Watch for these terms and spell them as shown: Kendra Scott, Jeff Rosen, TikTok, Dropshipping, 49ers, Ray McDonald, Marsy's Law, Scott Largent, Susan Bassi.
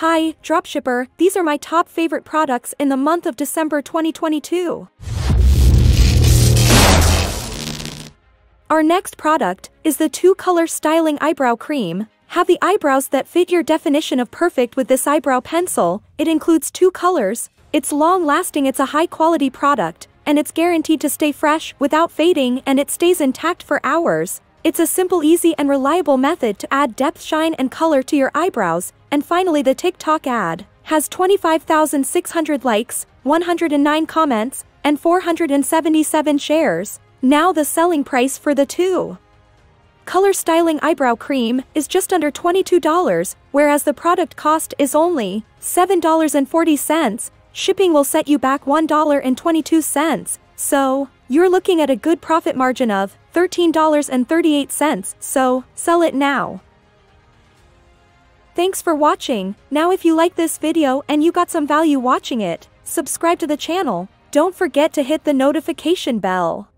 Hi, dropshipper, these are my top favorite products in the month of December 2022. Our next product is the two-color styling eyebrow cream. Have the eyebrows that fit your definition of perfect with this eyebrow pencil. It includes two colors, it's long-lasting, it's a high-quality product, and it's guaranteed to stay fresh without fading, and it stays intact for hours. It's a simple, easy, and reliable method to add depth, shine, and color to your eyebrows. And finally, the TikTok ad has 25,600 likes, 109 comments, and 477 shares. Now the selling price for the two-color styling eyebrow cream is just under $22, whereas the product cost is only $7.40. Shipping will set you back $1.22. So, you're looking at a good profit margin of $13.38, so sell it now. Thanks for watching. Now if you like this video and you got some value watching it, subscribe to the channel. Don't forget to hit the notification bell.